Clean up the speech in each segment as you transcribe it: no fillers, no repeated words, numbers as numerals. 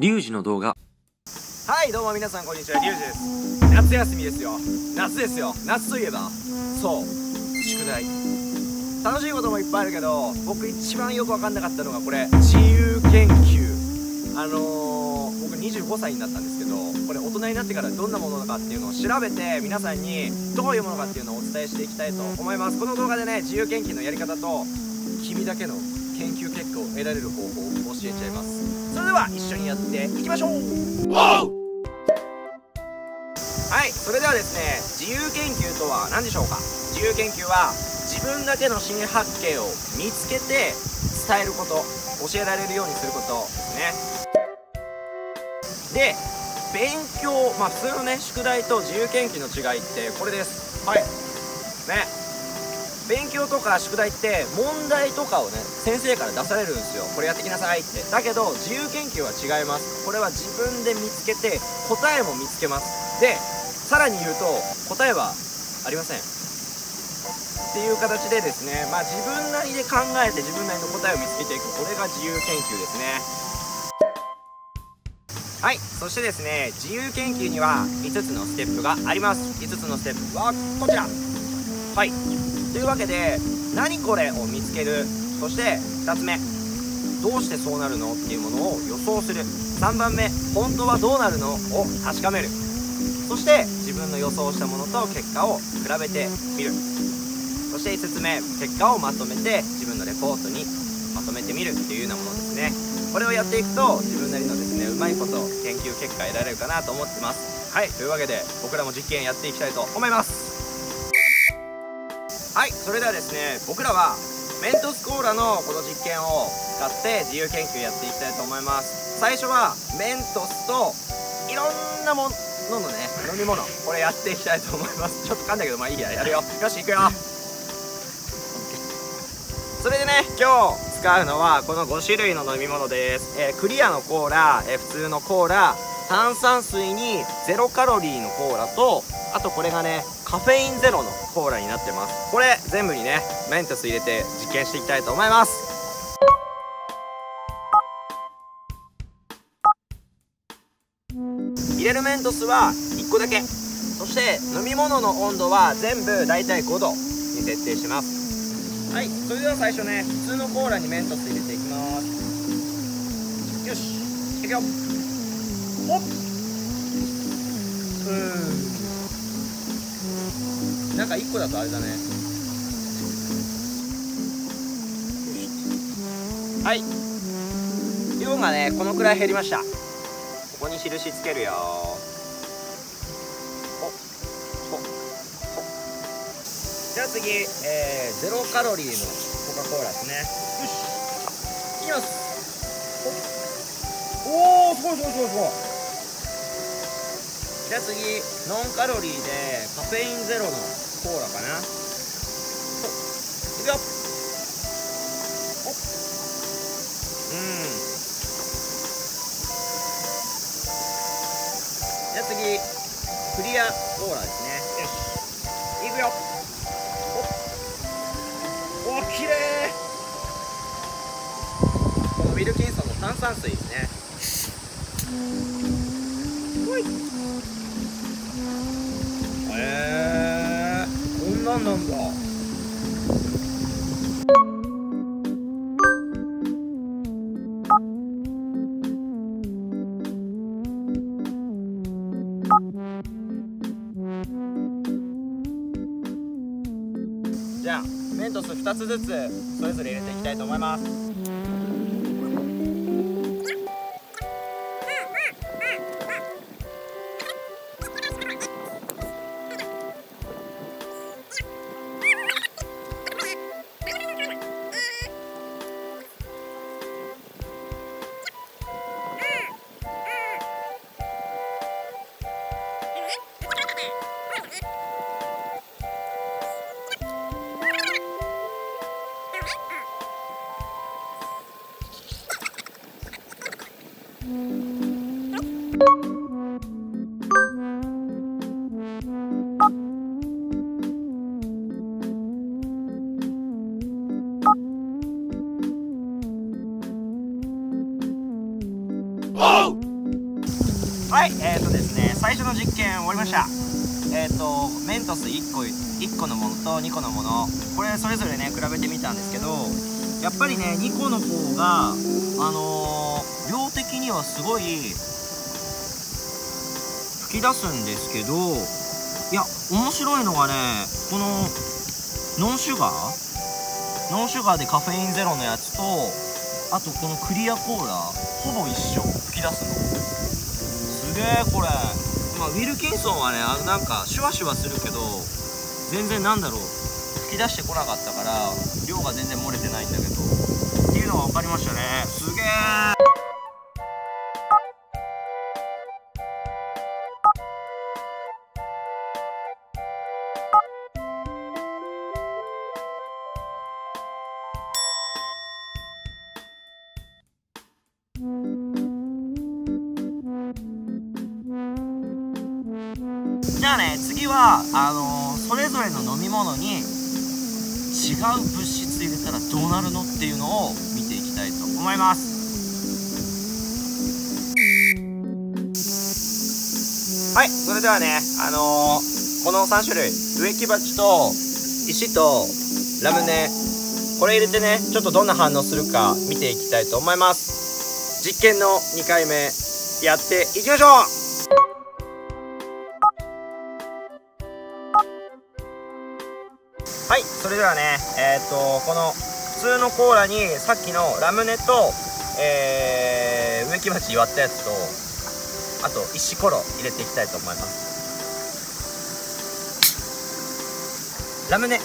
リュウジの動画。はいどうも皆さんこんにちは、リュウジです。夏休みですよ。夏ですよ。夏といえばそう宿題。楽しいこともいっぱいあるけど、僕一番よく分かんなかったのがこれ、自由研究。僕25歳になったんですけど、これ大人になってからどんなものなのかっていうのを調べて、皆さんにどういうものかっていうのをお伝えしていきたいと思います。この動画でね、自由研究のやり方と君だけの研究結果を得られる方法を教えちゃいます。それでは一緒にやっていきましょう。はい、それではですね、自由研究とは何でしょうか。自由研究は自分だけの新発見を見つけて伝えること、教えられるようにすることですね。で、勉強、まあ普通のね、宿題と自由研究の違いってこれです。はい。ね。勉強とか宿題って問題とかをね、先生から出されるんですよ。これやってきなさいって。だけど、自由研究は違います。これは自分で見つけて、答えも見つけます。で、さらに言うと、答えはありません。っていう形でですね、まあ自分なりで考えて自分なりの答えを見つけていく。これが自由研究ですね。はい、そしてですね、自由研究には5つのステップがあります。5つのステップはこちら。はい、というわけで「何これ?」を見つける。そして2つ目、どうしてそうなるのっていうものを予想する。3番目、本当はどうなるのを確かめる。そして自分の予想したものと結果を比べてみる。そして5つ目、結果をまとめて自分のレポートにまとめてみるっていうようなものですね。これをやっていくと自分なりのですね、うまいこと研究結果得られるかなと思ってます。はい、というわけで僕らも実験やっていきたいと思います。はい、それではですね、僕らはメントスコーラのこの実験を使って自由研究やっていきたいと思います。最初はメントスといろんなもののね、飲み物、これやっていきたいと思います。ちょっと噛んだけど、まあいいや、やるよ。よし、いくよ。それでね、今日使うのはこの5種類の飲み物です。クリアのコーラ、普通のコーラ、炭酸水にゼロカロリーのコーラと、あとこれがね、カフェインゼロのコーラになってます。これ全部にね、メントス入れて実験していきたいと思います。入れるメントスは1個だけ。そして飲み物の温度は全部だいたい5度に設定します。はい、それでは最初ね、普通のコーラにメントス入れていきます。よし、いくよ。おっ、なんか1個だとあれだね。はい、量がねこのくらい減りました。ここに印つけるよ。じゃあ次、ゼロカロリーのコカ・コーラですね。よし、いきます。おお、すごいすごいすごいすごい。じゃあ次、ノンカロリーでカフェインゼロのコーラかな。いくよ。おっ、じゃあ次、クリアコーラですね。よし、いくよ。きれい。このウィルキンソンの炭酸水ですね。ほい。こんなんなんだ。じゃあメントス2つずつそれぞれ入れていきたいと思います。はい、ですね、最初の実験終わりました。メントス1個のものと2個のもの、これそれぞれね比べてみたんですけど、やっぱりね2個の方が量的にはすごい吹き出すんですけど、いや面白いのがね、このノンシュガーでカフェインゼロのやつと、あとこのクリアコーラほぼ一緒吹き出すの。すげえこれ、まあ、ウィルキンソンはねなんかシュワシュワするけど全然なんだろう吹き出してこなかったから量が全然漏れてないんだけどっていうのが分かりましたね。すげえ。じゃあね、次はそれぞれの飲み物に違う物質入れたらどうなるのっていうのを見ていきたいと思います。はい、それではね、この3種類、植木鉢と石とラムネ、これ入れてねちょっとどんな反応するか見ていきたいと思います。実験の2回目やっていきましょう。はい、それではね、この普通のコーラにさっきのラムネと、植木鉢割ったやつと、あと石ころ入れていきたいと思います。ラムネ、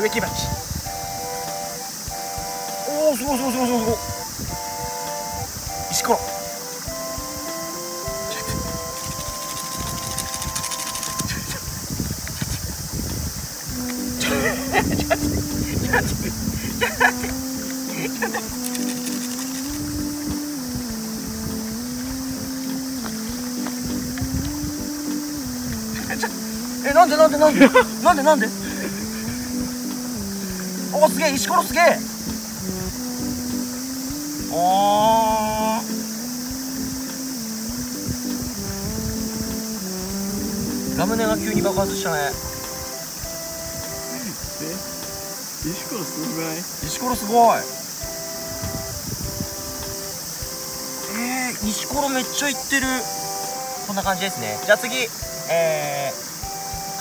植木鉢、おおすごいすごいすごいすごいすごい、石ころ、え、なんでおおすげえ、石ころすげえ、おー、ラムネが急に爆発したね。石ころすごい、石ころすごい、石ころめっちゃいってる。こんな感じですね。じゃあ次、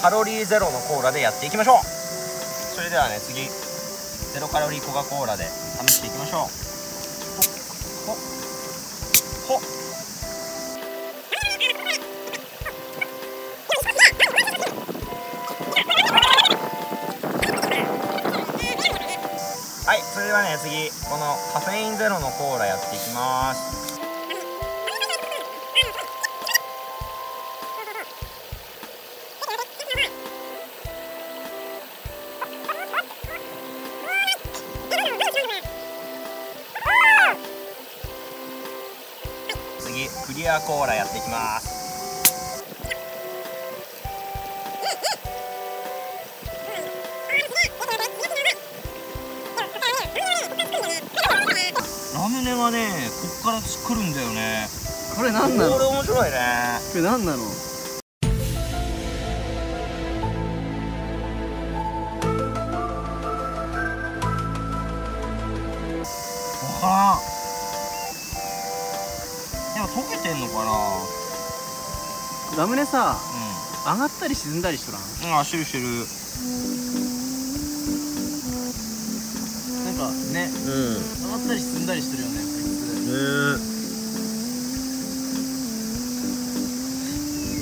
カロリーゼロのコーラでやっていきましょう。それではね、次ゼロカロリーコカ・コーラで試していきましょう。ほっほっ、はい、それではね、次このカフェインゼロのコーラやっていきます。次クリアコーラやっていきます。ラムネがね、こっから来るんだよね。これなんなの？これ面白いね。これなんなの？わからん。でも溶けてんのかな？ラムネさ、うん、上がったり沈んだりしとらん？うん、してる。ね、上がったり進んだりしてるよね。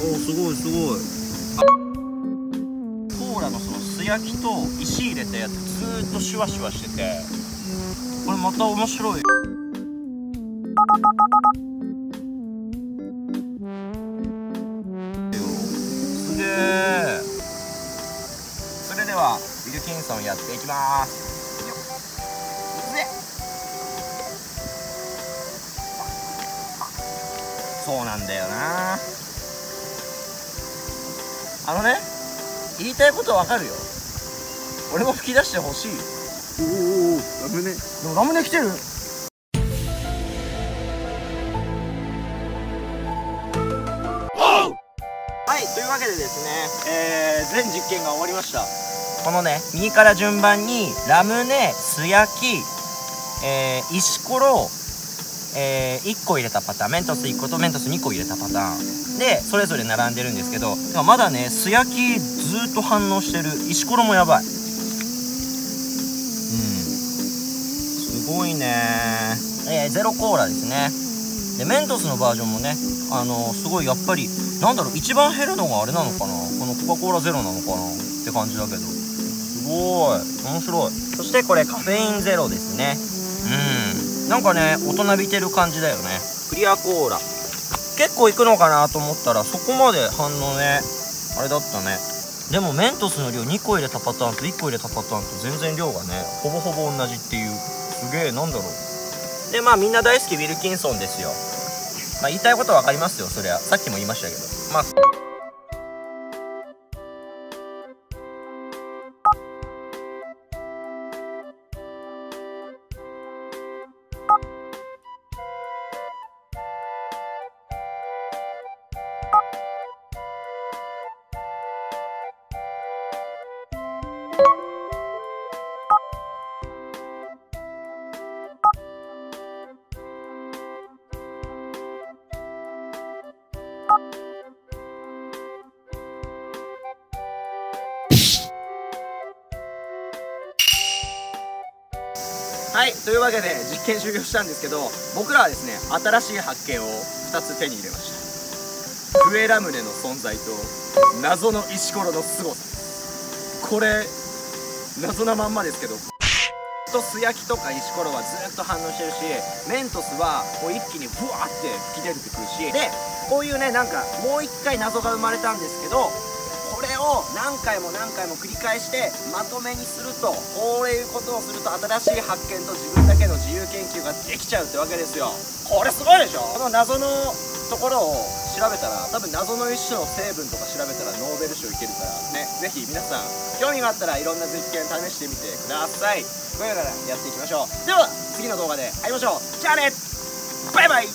おおすごいすごい。コーラのその素焼きと石入れたやつずっとシュワシュワしてて、これまた面白い。すげえ。それではウィルキンソンやっていきます。そうなんだよな。ね、言いたいことわかるよ。俺も吹き出してほしい。おー、ラムネ。でもラムネ来てる。はい、というわけでですね、全実験が終わりました。このね、右から順番にラムネ、素焼き、石ころ、1個入れたパターン、メントス1個とメントス2個入れたパターンでそれぞれ並んでるんですけど、でもまだね素焼きずっと反応してる。石ころもやばい。うん、すごいね。ゼロコーラですね。でメントスのバージョンもね、すごいやっぱりなんだろう、一番減るのがあれなのかな、このコカ・コーラゼロなのかなって感じだけど、すごい面白い。そしてこれカフェインゼロですね。なんかね、大人びてる感じだよね。クリアコーラ結構いくのかなと思ったら、そこまで反応ねあれだったね。でもメントスの量2個入れたパターンと1個入れたパターンと全然量がねほぼほぼ同じっていう、すげえ、なんだろう。でまあみんな大好きウィルキンソンですよ。まあ言いたいことは分かりますよ、そりゃさっきも言いましたけど、まあはい、というわけで実験終了したんですけど、僕らはですね新しい発見を2つ手に入れました。クエラムネの存在と謎の石ころの凄さ。これ謎なまんまですけど、素焼きとか石ころはずっと反応してるし、メントスはこう一気にブワーって吹き出てくるし、でこういうね、なんかもう一回謎が生まれたんですけど、これを何回も何回も繰り返してまとめにすると、こういうことをすると新しい発見と自分だけの自由研究ができちゃうってわけですよ。これすごいでしょ。この謎のところを調べたら、多分謎の一種の成分とか調べたらノーベル賞いけるからね。ぜひ皆さん興味があったらいろんな実験試してみてください。これからやっていきましょう。では次の動画で会いましょう。じゃあね、バイバイ。